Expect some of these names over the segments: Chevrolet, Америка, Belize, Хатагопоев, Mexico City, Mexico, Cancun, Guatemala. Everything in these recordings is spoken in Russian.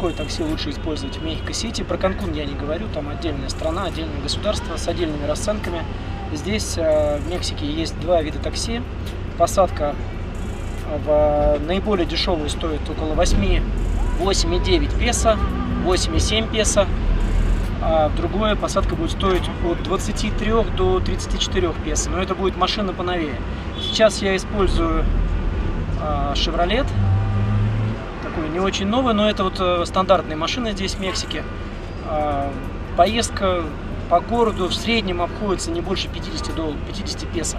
какое такси лучше использовать в Мехико-Сити. Про Канкун я не говорю, там отдельная страна, отдельное государство с отдельными расценками. Здесь, в Мексике, есть два вида такси. Посадка в наиболее дешевую стоит около 8,9 песо, 8,7 песо. А другое посадка будет стоить от 23 до 34 песо, но это будет машина поновее. Сейчас я использую Chevrolet, такой не очень новый, но это вот стандартные машины здесь в Мексике. Поездка по городу в среднем обходится не больше 50 долларов, 50 песо.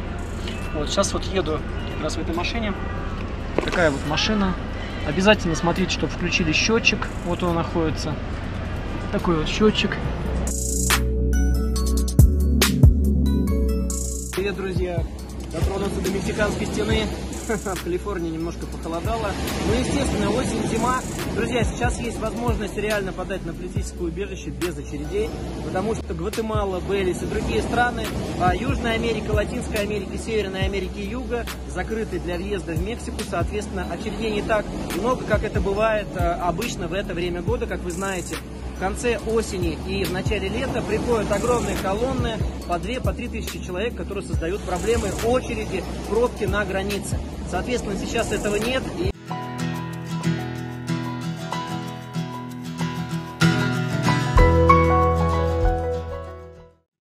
Вот, сейчас вот еду как раз в этой машине. Такая вот машина. Обязательно смотрите, чтобы включили счетчик, вот он находится. Такой вот счетчик. Привет, друзья! Дотронулся до мексиканской стены. В Калифорнии немножко похолодало. Ну, естественно, осень, зима. Друзья, сейчас есть возможность реально подать на политическое убежище без очередей, потому что Гватемала, Белиз и другие страны Южной Америки, Латинской Америки, Северной Америки и Юга закрыты для въезда в Мексику. Соответственно, очередей не так много, как это бывает обычно в это время года, как вы знаете. В конце осени и в начале лета приходят огромные колонны по 2-3 тысячи человек, которые создают проблемы, очереди, пробки на границе. Соответственно, сейчас этого нет, и